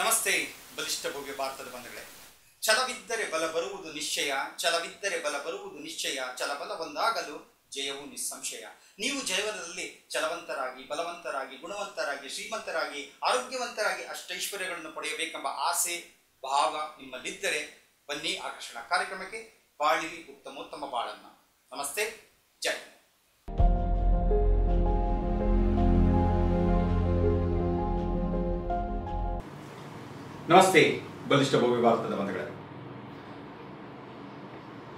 ನಮಸ್ತೆ ಬಲಿಷ್ಠ ಭವ್ಯ ಭಾರತದ ಬಂಧುಗಳೇ ಛಲವಿದ್ದರೆ ಬಲ ಬರುವುದು ನಿಶ್ಚಯ ಛಲವಿದ್ದರೆ ಬಲ ಬರುವುದು ನಿಶ್ಚಯ ಛಲಬಲ ಒಂದಾಗಲು ಜಯವು ನಿಸ್ಸಂಶಯ ನೀವು ಜೀವನದಲ್ಲಿ ಛಲವಂತರಾಗಿ ಬಲವಂತರಾಗಿ ಗುಣವಂತರಾಗಿ ಶ್ರೀಮಂತರಾಗಿ ಆರೋಗ್ಯವಂತರಾಗಿ ಅಷ್ಟೈಶ್ವರ್ಯಗಳನ್ನು ಪಡೆಯಬೇಕೆಂಬ ಆಸೆ ಭಾವ ನಿಮ್ಮಲ್ಲಿದ್ದರೆ ಬನ್ನಿ ಆಕರ್ಷಣ ಕಾರ್ಯಕ್ರಮಕ್ಕೆ ಬಾಳಿರಿ ಉತ್ತಮೋತ್ತಮ ಬಾಳನ್ನ ನಮಸ್ತೆ ಜಯ नमस्ते बलिष्ठ भव्य भारतद बंधुगळे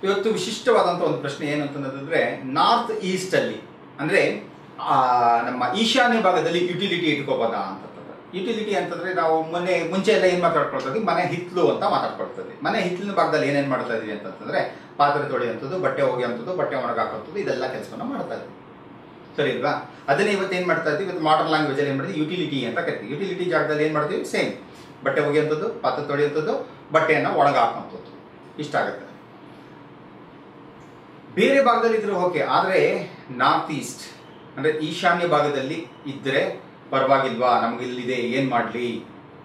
इवत्तु विशिष्टवादंत ओंदु प्रश्ने एनु अंतंद्रे नार्थ ईस्ट अल्लि अंद्रे नम्म ईशान्य भागदल्लि यूटिलिटी इट्कोबदा अंतंद्रे यूटिलिटी अंतंद्रे नावु मने मुंचे एल्ल एनु मातनाड्कोळ्ळुत्तेवे मने हित्लु अंत मातनाड्कोळ्ळुत्तेवे मने हित्लिन भागदल्लि एनेनु माड्ता इदीवि अंतंद्रे पात्रे तोळियुंतद्दु बट्टे ओगियुंतद्दु बट्टे ओणगे हाकुत्तद्दु इदेल्ल केलसवन्न माड्ता इदीवि सरी अल्वा अदन्ने इवत्तु एनु माड्ता इदीवि इवत्तु मॉडर्न लैंग्वेज अल्लि एनु माड्तीवि यूटिलिटी अंत करीतीवि यूटिलिटी जागदल्लि एनु माड्तीवि सेम बटे ಒಗೆಯುವಂತದ್ದು ಪಾತ್ರೆ ತೊಳೆಯುವಂತದ್ದು ಬಟ್ಟೆಯನ್ನು ಒಳಗೆ ಹಾಕುವಂತದ್ದು ಇಷ್ಟಾಗುತ್ತೆ ಬೇರೆ ಭಾಗದಲ್ಲಿ ಇದ್ರೂ ಓಕೆ ಆದರೆ ನಾರ್ತ್ ಈಸ್ಟ್ ಅಂದ್ರೆ ಈಶಾನ್ಯ ಭಾಗದಲ್ಲಿ ಇದ್ದರೆ ಪರವಾಗಿಲ್ವಾ ನಮಗೆ ಇಲ್ಲಿದೆ ಏನು ಮಾಡಲಿ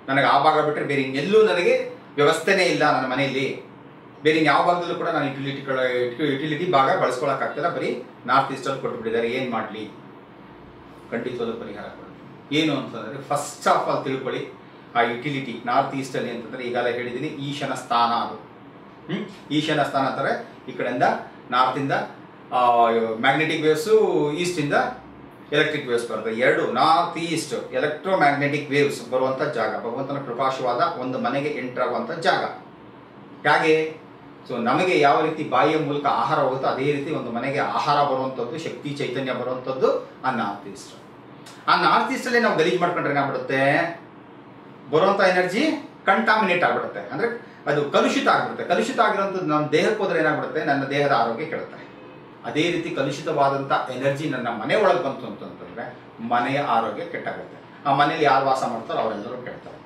ನನಗೆ ಆ ಭಾಗ ಬಿಟ್ಟರೆ ಬೇರೆ ಇನ್ನೆಲ್ಲೂ ನನಗೆ ವ್ಯವಸ್ಥೆನೇ ಇಲ್ಲ ನನ್ನ ಮನೆಯಲ್ಲಿ ಬೇರೆ ಯಾವ ಭಾಗದಲ್ಲೂ ಕೂಡ ನಾನು ಯುಟಿಲಿಟಿ ಭಾಗ ಬಳಸ್ಕೊಳ್ಳೋಕೆ ಆಗ್ತಿಲ್ಲ ಬರೀ ನಾರ್ತ್ ಈಸ್ಟ್ ಅಲ್ಲಿ ಕೊಟ್ಟುಬಿಟ್ಟಿದ್ದಾರೆ ಏನು ಮಾಡಲಿ ಖಂಡಿತವಾದ ಪರಿಹಾರ ಏನು ಅಂತಂದರೆ ಫಸ್ಟ್ ಆಫ್ ಆಲ್ ತಿಳ್ಕೊಳ್ಳಿ ಆ ಯುಟಿಲಿಟಿ ನಾರ್ತ್ ಈಸ್ಟ್ ಅಲ್ಲಿ ಅಂತಂದ್ರೆ ಈಗಾಗಲೇ ಹೇಳಿದ್ದೀನಿ ಈಶನ ಸ್ಥಾನ ಅದು ಈಶನ ಸ್ಥಾನ ಅಂತಾರೆ ಈ ಕಡೆಯಿಂದ ನಾರ್ತಿಂದ ಮ್ಯಾಗ್ನೆಟಿಕ್ ವೇವ್ಸು ಈಸ್ಟಿಂದ ಎಲೆಕ್ಟ್ರಿಕ್ ವೇವ್ಸ್ ಬರುತ್ತೆ ಎರಡು north east electro magnetic waves ಬರುವಂಥ ಜಾಗ ಭಗವಂತನ ಕೃಪಾಶವಾದ ಒಂದು ಮನೆಗೆ ಎಂಟರ್ ಆಗುವಂಥ ಜಾಗ ಹಾಗೆ ಸೊ ನಮಗೆ ಯಾವ ರೀತಿ ಬಾಯಿಯ ಮೂಲಕ ಆಹಾರ ಹೋಗುತ್ತೋ ಅದೇ ರೀತಿ ಒಂದು ಮನೆಗೆ ಆಹಾರ ಬರುವಂಥದ್ದು ಶಕ್ತಿ ಚೈತನ್ಯ ಬರುವಂಥದ್ದು ಆ ನಾರ್ತ್ ಈಸ್ಟ್ ಅಲ್ಲಿ ನಾವು ಗಲೀಜು ಮಾಡ್ಕೊಂಡ್ರೆ ಏನಾಗ್ಬಿಡುತ್ತೆ ಬರುವಂಥ ಎನರ್ಜಿ ಕಂಟಾಮಿನೇಟ್ ಆಗಿಬಿಡುತ್ತೆ ಅಂದರೆ ಅದು ಕಲುಷಿತ ಆಗಿಬಿಡುತ್ತೆ ಕಲುಷಿತ ಆಗಿರೋಂಥದ್ದು ನಮ್ಮ ದೇಹಕ್ಕೆ ಹೋದರೆ ಏನಾಗ್ಬಿಡುತ್ತೆ ನನ್ನ ದೇಹದ ಆರೋಗ್ಯ ಕೆಡುತ್ತೆ ಅದೇ ರೀತಿ ಕಲುಷಿತವಾದಂಥ ಎನರ್ಜಿ ನನ್ನ ಮನೆ ಒಳಗೆ ಬಂತು ಅಂತಂತಂದರೆ ಮನೆಯ ಆರೋಗ್ಯ ಕೆಟ್ಟಾಗುತ್ತೆ ಆ ಮನೇಲಿ ಯಾರು ವಾಸ ಮಾಡ್ತಾರೋ ಅವರೆಲ್ಲರೂ ಕೆಡ್ತಾರೆ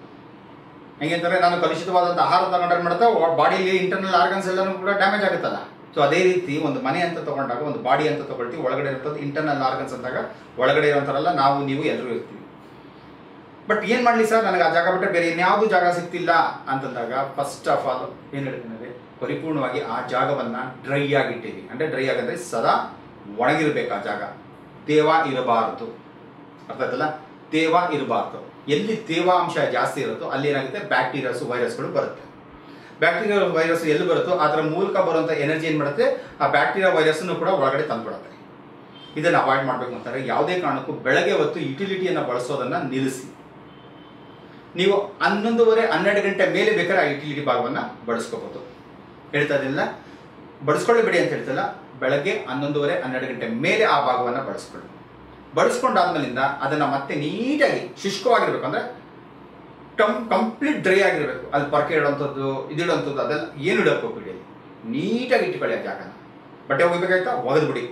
ಹೆಂಗೆ ಅಂತಂದರೆ ನಾನು ಕಲುಷಿತವಾದಂಥ ಆಹಾರ ತಗೊಂಡ್ರೆ ಏನು ಮಾಡ್ತಾ ಬಾಡಿಯಲ್ಲಿ ಇಂಟರ್ನಲ್ ಆರ್ಗನ್ಸ್ ಎಲ್ಲನೂ ಕೂಡ ಡ್ಯಾಮೇಜ್ ಆಗುತ್ತಲ್ಲ ಸೊ ಅದೇ ರೀತಿ ಒಂದು ಮನೆ ಅಂತ ತೊಗೊಂಡಾಗ ಒಂದು ಬಾಡಿ ಅಂತ ತೊಗೊಳ್ತೀವಿ ಒಳಗಡೆ ಇರೋಂಥದ್ದು ಇಂಟರ್ನಲ್ ಆರ್ಗನ್ಸ್ ಅಂದಾಗ ಒಳಗಡೆ ಇರೋಂಥರಲ್ಲ ನಾವು ನೀವು ಎಲ್ಲರೂ ಇರ್ತೀವಿ ಬಟ್ ಏನು ಮಾಡಲಿ ಸರ್ ನನಗೆ ಆ ಜಾಗ ಬಿಟ್ಟರೆ ಬೇರೆ ಇನ್ಯಾವುದೂ ಜಾಗ ಸಿಗ್ತಿಲ್ಲ ಅಂತಂದಾಗ ಫಸ್ಟ್ ಆಫ್ ಆಲ್ ಏನು ಹೇಳ್ತೀನಂದರೆ ಪರಿಪೂರ್ಣವಾಗಿ ಆ ಜಾಗವನ್ನು ಡ್ರೈ ಆಗಿಟ್ಟಿರಿ ಅಂದರೆ ಡ್ರೈ ಆಗಂದರೆ ಸದಾ ಒಣಗಿರಬೇಕು ಆ ಜಾಗ ತೇವ ಇರಬಾರ್ದು ಅರ್ಥ ಆಯ್ತಲ್ಲ ತೇವ ಇರಬಾರ್ದು ಎಲ್ಲಿ ತೇವಾಂಶ ಜಾಸ್ತಿ ಇರುತ್ತೋ ಅಲ್ಲಿ ಏನಾಗುತ್ತೆ ಬ್ಯಾಕ್ಟೀರಿಯಾಸು ವೈರಸ್ಗಳು ಬರುತ್ತೆ ಬ್ಯಾಕ್ಟೀರಿಯಾ ವೈರಸ್ ಎಲ್ಲಿ ಬರುತ್ತೋ ಅದರ ಮೂಲಕ ಬರುವಂಥ ಎನರ್ಜಿ ಏನು ಮಾಡುತ್ತೆ ಆ ಬ್ಯಾಕ್ಟೀರಿಯಾ ವೈರಸ್ಸನ್ನು ಕೂಡ ಒಳಗಡೆ ತಂದುಬಿಡುತ್ತೆ ಇದನ್ನು ಅವಾಯ್ಡ್ ಮಾಡಬೇಕು ಅಂತಾರೆ ಯಾವುದೇ ಕಾರಣಕ್ಕೂ ಬೆಳಗ್ಗೆ ಹೊತ್ತು ಯುಟಿಲಿಟಿಯನ್ನು ಬಳಸೋದನ್ನು ನಿಲ್ಲಿಸಿ ನೀವು 11:30-12 ಗಂಟೆ ಮೇಲೆ ಬೇಕಾದ್ರೆ ಆ ಯುಟಿಲಿಟಿ ಭಾಗವನ್ನು ಬಳಸ್ಕೋಬೋದು ಹೇಳ್ತಾ ಇದೆಲ್ಲ ಬಳಸ್ಕೊಳ್ಳಿ ಬಿಡಿ ಅಂತ ಹೇಳ್ತಲ್ಲ ಬೆಳಗ್ಗೆ 11:30-12 ಗಂಟೆ ಮೇಲೆ ಆ ಭಾಗವನ್ನು ಬಳಸ್ಕೊಳ್ಳಿ ಬಳಸ್ಕೊಂಡಾದ್ಮೇಲಿಂದ ಅದನ್ನು ಮತ್ತೆ ನೀಟಾಗಿ ಶುಷ್ಕವಾಗಿರ್ಬೇಕು ಅಂದರೆ ಕಂಪ್ಲೀಟ್ ಡ್ರೈ ಆಗಿರಬೇಕು ಅಲ್ಲಿ ಪರ್ಕೆ ಇಡೋವಂಥದ್ದು ಇದಿಡೋವಂಥದ್ದು ಅದೆಲ್ಲ ಏನು ಇಡೋಕೆ ಹೋಗ್ಬಿಡಿ ನೀಟಾಗಿ ಇಟ್ಕೊಳ್ಳಿ ಆ ಜಾಗನ ಬಟ್ಟೆ ಹೋಗ್ಬೇಕಾಯ್ತಾ ಒಗೆದ್ಬಿಡಿ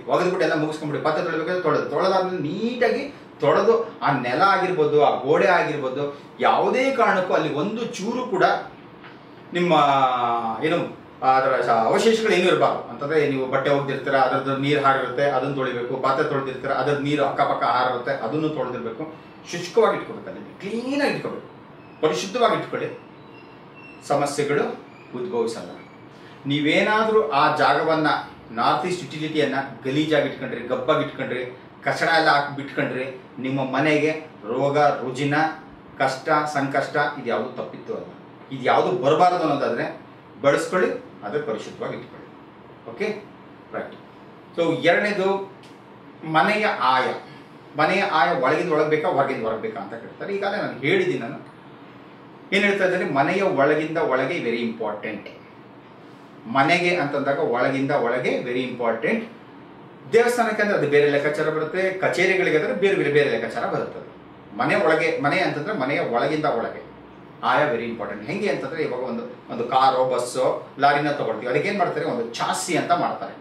ಎಲ್ಲ ಮುಗಿಸ್ಕೊಂಡ್ಬಿಡಿ ಪಾತ್ರೆ ತೊಳಬೇಕಾದ್ರೆ ತೊಳೆದಾದ್ಮೇಲೆ ನೀಟಾಗಿ ತೊಳೆದು ಆ ನೆಲ ಆಗಿರ್ಬೋದು ಆ ಗೋಡೆ ಆಗಿರ್ಬೋದು ಯಾವುದೇ ಕಾರಣಕ್ಕೂ ಅಲ್ಲಿ ಒಂದು ಚೂರು ಕೂಡ ನಿಮ್ಮ ಏನು ಅದರ ಅವಶೇಷಗಳು ಏನೂ ಇರಬಾರ್ದು ಅಂತಂದರೆ ನೀವು ಬಟ್ಟೆ ಒಗೆದಿರ್ತೀರ ಅದರದ್ದು ನೀರು ಹಾರಿರುತ್ತೆ ಅದನ್ನು ತೊಳಿಬೇಕು ಪಾತ್ರೆ ತೊಳೆದಿರ್ತೀರ ಅದರದ್ದು ನೀರು ಅಕ್ಕಪಕ್ಕ ಹಾರಿರುತ್ತೆ ಅದನ್ನು ತೊಳೆದಿರಬೇಕು ಶುಷ್ಕವಾಗಿ ಇಟ್ಕೊಬೇಕು ಅಲ್ಲಿ ಕ್ಲೀನಾಗಿ ಇಟ್ಕೊಬೇಕು ಪರಿಶುದ್ಧವಾಗಿ ಇಟ್ಕೊಳ್ಳಿ ಸಮಸ್ಯೆಗಳು ಉದ್ಭವಿಸಲ್ಲ ನೀವೇನಾದರೂ ಆ ಜಾಗವನ್ನು ನಾರ್ತ್ ಈಸ್ಟ್ ಯುಟಿಲಿಟಿಯನ್ನು ಗಲೀಜಾಗಿ ಇಟ್ಕೊಂಡ್ರಿ ಗಬ್ಬಾಗಿ ಇಟ್ಕೊಂಡ್ರಿ ಕಸಡ ಎಲ್ಲ ಹಾಕಿ ಬಿಟ್ಕೊಂಡ್ರಿ ನಿಮ್ಮ ಮನೆಗೆ ರೋಗ ರುಜಿನ ಕಷ್ಟ ಸಂಕಷ್ಟ ಇದು ಯಾವುದು ತಪ್ಪಿತ್ತು ಅಲ್ಲ ಇದು ಯಾವುದು ಬರಬಾರದು ಅನ್ನೋದಾದರೆ ಬಳಸ್ಕೊಳ್ಳಿ ಅದರ ಪರಿಶುದ್ಧವಾಗಿ ಇಟ್ಕೊಳ್ಳಿ ಓಕೆ ರೈಟ್ ಸೊ ಎರಡನೇದು ಮನೆಯ ಆಯ ಒಳಗಿಂದ ಒಳಗೆ ಬೇಕಾ ಹೊರಗಿಂದ ಹೊರಗೆ ಬೇಕಾ ಅಂತ ಕೇಳ್ತಾರೆ ಈಗಾಗಲೇ ನಾನು ಹೇಳಿದ್ದೀನಿ ನಾನು ಏನು ಹೇಳ್ತಾ ಇದ್ದೀನಿ ಮನೆಯ ಒಳಗಿಂದ ಒಳಗೆ ವೆರಿ ಇಂಪಾರ್ಟೆಂಟ್ ಮನೆಗೆ ಅಂತಂದಾಗ ಒಳಗಿಂದ ಒಳಗೆ ವೆರಿ ಇಂಪಾರ್ಟೆಂಟ್ ದೇವಸ್ಥಾನಕ್ಕೆ ಅಂದರೆ ಅದು ಬೇರೆ ಲೆಕ್ಕಾಚಾರ ಬರುತ್ತೆ ಕಚೇರಿಗಳಿಗೆ ಅಂದರೆ ಬೇರೆ ಬೇರೆ ಬೇರೆ ಲೆಕ್ಕಾಚಾರ ಬರುತ್ತೆ ಮನೆ ಒಳಗೆ ಮನೆ ಅಂತಂದರೆ ಮನೆಯ ಒಳಗಿಂದ ಒಳಗೆ ಆಯಾ ವೆರಿ ಇಂಪಾರ್ಟೆಂಟ್ ಹೆಂಗೆ ಅಂತಂದರೆ ಇವಾಗ ಒಂದು ಕಾರೋ ಬಸ್ಸೋ ಲಾರಿನ ತೊಗೊಳ್ತೀವಿ ಅದಕ್ಕೆ ಏನು ಮಾಡ್ತಾರೆ ಒಂದು ಚಾರ್ಸಿ ಅಂತ ಮಾಡ್ತಾರೆ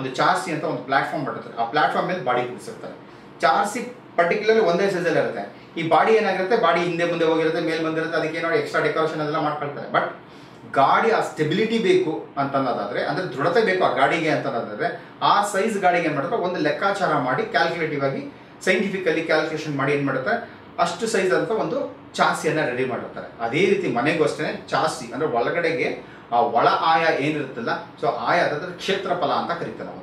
ಒಂದು ಚಾರ್ಸಿ ಅಂತ ಒಂದು ಪ್ಲಾಟ್ಫಾರ್ಮ್ ಮಾಡಿರ್ತಾರೆ ಆ ಪ್ಲಾಟ್ಫಾರ್ಮ್ ಮೇಲೆ ಬಾಡಿ ಕುಡಿಸಿರ್ತಾರೆ ಚಾರ್ಸಿ ಪರ್ಟಿಕ್ಯುಲರ್ಲಿ ಒಂದೇ ಸೈಜಲ್ಲಿ ಇರುತ್ತೆ ಈ ಬಾಡಿ ಏನಾಗಿರುತ್ತೆ ಬಾಡಿ ಹಿಂದೆ ಮುಂದೆ ಹೋಗಿರುತ್ತೆ ಮೇಲೆ ಬಂದಿರುತ್ತೆ ಅದಕ್ಕೆ ಏನೋ ಎಕ್ಸ್ಟ್ರಾ ಡೆಕೋರೇಷನ್ ಅದೆಲ್ಲ ಮಾಡ್ಕೊಳ್ತಾರೆ ಬಟ್ ಗಾಡಿ ಆ ಸ್ಟೆಬಿಲಿಟಿ ಬೇಕು ಅಂತನ್ನೋದಾದರೆ ಅಂದರೆ ದೃಢತೆ ಬೇಕು ಆ ಗಾಡಿಗೆ ಅಂತನ್ನೋದಾದರೆ ಆ ಸೈಜ್ ಗಾಡಿಗೆ ಏನು ಮಾಡುತ್ತೆ ಒಂದು ಲೆಕ್ಕಾಚಾರ ಮಾಡಿ ಕ್ಯಾಲ್ಕುಲೇಟಿವ್ ಆಗಿ ಸೈಂಟಿಫಿಕಲಿ ಕ್ಯಾಲ್ಕುಲೇಷನ್ ಮಾಡಿ ಏನು ಮಾಡುತ್ತೆ ಆ ಅಷ್ಟು ಸೈಜ್ ಅಂತ ಒಂದು ಚಾಸಿಯನ್ನು ರೆಡಿ ಮಾಡುತ್ತಾರೆ। ಅದೇ ರೀತಿ ಮನೆಗೂ ಅಷ್ಟೇ ಚಾಸಿ ಅಂದರೆ ಒಳಗಡೆಗೆ ಆ ಒಳ ಆಯ ಏನಿರುತ್ತಲ್ಲ, ಸೊ ಆಯ ಅದರ ಕ್ಷೇತ್ರಫಲ ಅಂತ ಕರೀತಾರೆ ನಾವು।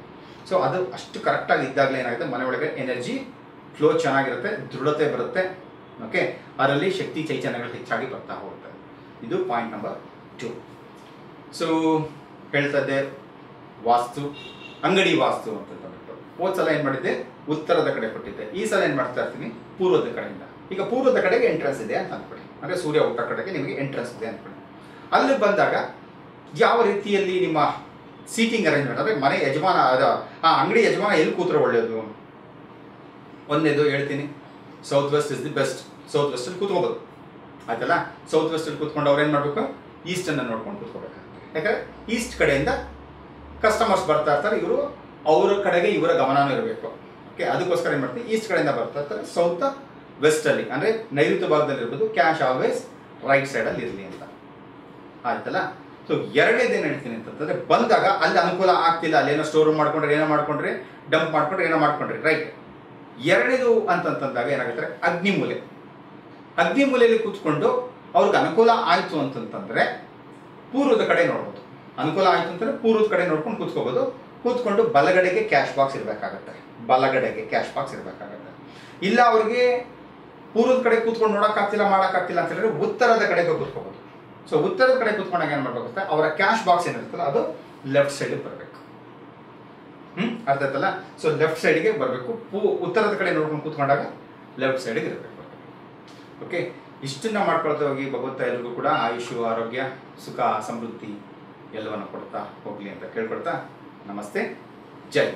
ಸೊ ಅದು ಅಷ್ಟು ಕರೆಕ್ಟಾಗಿ ಇದ್ದಾಗಲೇ ಏನಾಗುತ್ತೆ, ಮನೆ ಒಳಗೆ ಎನರ್ಜಿ ಫ್ಲೋ ಚೆನ್ನಾಗಿರುತ್ತೆ, ದೃಢತೆ ಬರುತ್ತೆ, ಓಕೆ, ಅದರಲ್ಲಿ ಶಕ್ತಿ ಚೈತನ್ಯಗಳು ಹೆಚ್ಚಾಗಿ ಬರ್ತಾ ಹೋಗುತ್ತೆ। ಇದು ಪಾಯಿಂಟ್ ನಂಬರ್ 2। ಸೊ ಹೇಳ್ತಾ ಇದ್ದೆ ವಾಸ್ತು, ಅಂಗಡಿ ವಾಸ್ತು ಅಂತ ಹೇಳ್ಬಿಟ್ಟು ಹೋದ ಸಲ ಏನು ಮಾಡಿದ್ದೆ, ಉತ್ತರದ ಕಡೆ ಕೊಟ್ಟಿದ್ದೆ, ಈ ಸಲ ಏನು ಮಾಡ್ತಾ ಇರ್ತೀನಿ ಪೂರ್ವದ ಕಡೆಯಿಂದ। ಈಗ ಪೂರ್ವದ ಕಡೆಗೆ ಎಂಟ್ರೆನ್ಸ್ ಇದೆ ಅಂತ ಅಂದ್ಕೊಳ್ಳಿ, ಅಂದರೆ ಸೂರ್ಯ ಹುಟ್ಟ ಕಡೆಗೆ ನಿಮಗೆ ಎಂಟ್ರೆನ್ಸ್ ಇದೆ ಅಂದ್ಕೊಳ್ಳಿ। ಅಲ್ಲಿ ಬಂದಾಗ ಯಾವ ರೀತಿಯಲ್ಲಿ ನಿಮ್ಮ ಸೀಟಿಂಗ್ ಅರೇಂಜ್ಮೆಂಟ್, ಅಂದರೆ ಮನೆ ಯಜಮಾನ ಅಂಗಡಿ ಯಜಮಾನ ಎಲ್ಲಿ ಕೂತ್ರೆ ಒಳ್ಳೆಯದು? ಒಂದೇದು ಹೇಳ್ತೀನಿ, south west is the best, south ವೆಸ್ಟಲ್ಲಿ ಕೂತ್ಕೋಬೋದು, ಆಯ್ತಲ್ಲ? ಸೌತ್ ವೆಸ್ಟಲ್ಲಿ ಕೂತ್ಕೊಂಡು ಅವ್ರು ಏನು ಮಾಡಬೇಕು, ಈಸ್ಟನ್ನು ನೋಡ್ಕೊಂಡು ಕೂತ್ಕೋಬೇಕು, ಯಾಕಂದರೆ ಈಸ್ಟ್ ಕಡೆಯಿಂದ ಕಸ್ಟಮರ್ಸ್ ಬರ್ತಾ ಇರ್ತಾರೆ, ಇವರು ಅವರ ಕಡೆಗೆ ಇವರ ಗಮನವೂ ಇರಬೇಕು, ಓಕೆ? ಅದಕ್ಕೋಸ್ಕರ ಏನು ಮಾಡ್ತೀವಿ, ಈಸ್ಟ್ ಕಡೆಯಿಂದ ಬರ್ತಾ ಇರ್ತಾರೆ, ಸೌತ್ ವೆಸ್ಟಲ್ಲಿ ಅಂದರೆ ನೈಋತ್ಯ ಭಾಗದಲ್ಲಿ ಇರ್ಬೋದು, ಕ್ಯಾಶ್ ಆಲ್ವೇಸ್ ರೈಟ್ ಸೈಡಲ್ಲಿ ಇರಲಿ ಅಂತ, ಆಯ್ತಲ್ಲ? ಸೊ ಎರಡೇದೇನು ಹೇಳ್ತೀನಿ ಅಂತಂದರೆ, ಬಂದಾಗ ಅಲ್ಲಿ ಅನುಕೂಲ ಆಗ್ತಿಲ್ಲ, ಅಲ್ಲೇನೋ ಸ್ಟೋರ್ ರೂಮ್ ಮಾಡ್ಕೊಂಡ್ರೆ, ಏನೋ ಮಾಡ್ಕೊಂಡ್ರೆ, ಡಂಪ್ ಮಾಡ್ಕೊಂಡ್ರೆ, ಏನೋ ಮಾಡ್ಕೊಂಡ್ರಿ, ರೈಟ್? ಎರಡನೇದು ಅಂತಂದಾಗ ಏನಾಗುತ್ತೆ, ಅಗ್ನಿಮೂಲೆ, ಅಗ್ನಿಮೂಲೆಯಲ್ಲಿ ಕೂತ್ಕೊಂಡು ಅವ್ರಿಗೆ ಅನುಕೂಲ ಆಯಿತು ಅಂತಂತಂದರೆ ಪೂರ್ವದ ಕಡೆ ನೋಡ್ಬೋದು, ಅನುಕೂಲ ಆಯಿತು ಅಂತಂದರೆ ಪೂರ್ವದ ಕಡೆ ನೋಡ್ಕೊಂಡು ಕೂತ್ಕೋಬೋದು, ಕೂತ್ಕೊಂಡು ಬಲಗಡೆಗೆ ಕ್ಯಾಶ್ ಬಾಕ್ಸ್ ಇರಬೇಕಾಗತ್ತೆ, ಬಲಗಡೆಗೆ ಕ್ಯಾಶ್ ಬಾಕ್ಸ್ ಇರಬೇಕಾಗತ್ತೆ। ಇಲ್ಲ ಅವ್ರಿಗೆ ಪೂರ್ವದ ಕಡೆ ಕೂತ್ಕೊಂಡು ನೋಡೋಕ್ಕಾಗ್ತಿಲ್ಲ, ಮಾಡೋಕ್ಕಾಗ್ತಿಲ್ಲ ಅಂತ ಹೇಳಿದ್ರೆ ಉತ್ತರದ ಕಡೆಗೆ ಕೂತ್ಕೋಬೋದು। ಸೊ ಉತ್ತರದ ಕಡೆ ಕೂತ್ಕೊಂಡಾಗ ಏನು ಮಾಡಬೇಕಾಗುತ್ತೆ, ಅವರ ಕ್ಯಾಶ್ ಬಾಕ್ಸ್ ಏನಿರುತ್ತಲ್ಲ ಅದು ಲೆಫ್ಟ್ ಸೈಡಿಗೆ ಬರಬೇಕು, ಅರ್ಥ ಆಯ್ತಲ್ಲ? ಸೊ ಲೆಫ್ಟ್ ಸೈಡಿಗೆ ಬರಬೇಕು, ಉತ್ತರದ ಕಡೆ ನೋಡ್ಕೊಂಡು ಕೂತ್ಕೊಂಡಾಗ ಲೆಫ್ಟ್ ಸೈಡಿಗೆ ಇರಬೇಕು, ಓಕೆ? ಇಷ್ಟನ್ನು ಮಾಡ್ಕೊಳ್ತಾ ಹೋಗಿ ಭಗವಂತ ಎಲ್ರಿಗೂ ಕೂಡ ಆಯುಷ್ಯು, ಆರೋಗ್ಯ, ಸುಖ, ಸಮೃದ್ಧಿ ಎಲ್ಲವನ್ನು ಕೊಡ್ತಾ ಹೋಗಲಿ ಅಂತ ಕೇಳ್ಕೊಳ್ತಾ, ನಮಸ್ತೆ, ಜೈ।